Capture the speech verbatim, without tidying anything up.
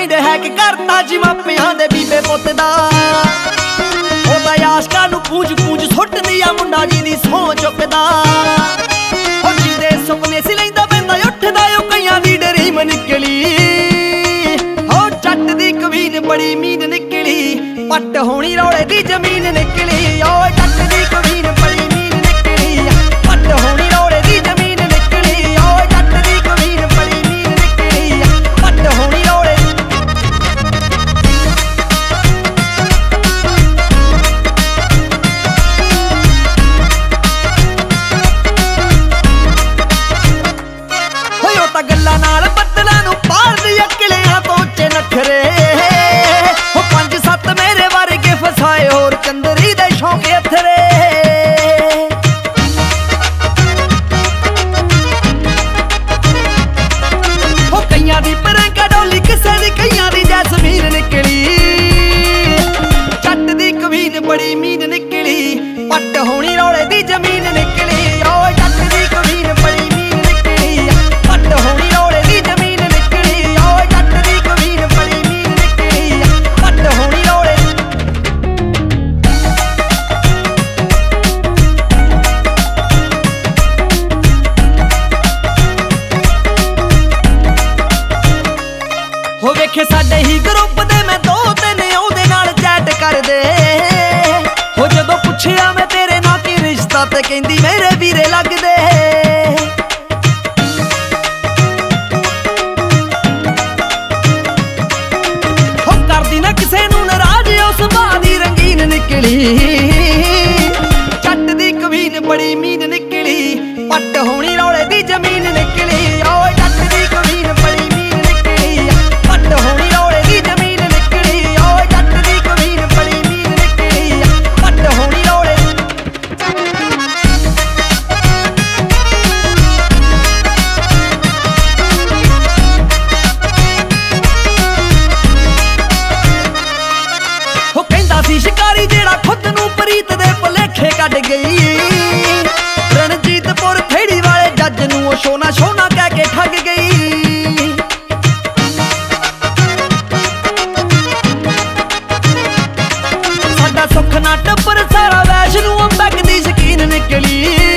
Mind है कि करता जी मापियां दे बीबे पुत दा। ओदा आशका नू पूंज पूंज सुट दिया मुंडा जी दी सौ चुकदा। ओ जिदे सुपने सी लैंदा पैंदा उठदा ओ कईयां दी ड्रीम निकली। ओ जट दी क्वीन बड़ी मीन निकली, पट होनी रौले दी जमीन निकली। ओ जट दी क्वीन बड़ी मीन निकली, पट होनी रौले दी जमीन निकली। ओ जट दी क्वीन बड़ी मीन निकली, पट होनी रौले। होयो ता गल्ला नाल पत्तला नू पार दी अकलियां तो चे नखरे। हो पंज सत मेरे वर्गे फसाए और चंदरी दे शौके अथरे। हो कईयां दी परंका डोली किसे दी कईयां दी जैसमीर निकली। जट दी क्वीन बड़ी मीन निकली, पट होनी रौले दी जमीन निकली। ओ जट दी क्वीन बड़ी मीन निकली, पट होनी रौले दी जमीन निकली। ओ जट दी क्वीन बड़ी मीन निकली, पट होनी रौले। हो वेखे साडे ही ग्रुप दे मैं दो तीन ओहदे नाल चैट कर दे। हो जदों पुछिया मैं तेरे नाल की रिश्ता ते कहंदी मेरे वीरे लगदे। हो करदी ना किसे नू नाराज ओ सुभाअ दी रंगीन निकली। जट दी क्वीन बड़ी मीन निकली, पट होनी रौले दी जमीन निकली। ओ जट दी क्वीन बड़ी मीन निकली, पट होनी रौले दी जमीन निकली। ओ जट दी क्वीन बड़ी मीन निकली, पट होनी रौले। हो कहंदा सी शिकारी जेड़ा खुद नू प्रीत दे भुलेखे कढ गई। रणजीतपुर थेड़ी वाले जज नू ओ सोना सोना कह के ठग गई। साडा सुखना टब्बर सारा वैश नू अंबक दी शकीन निकली।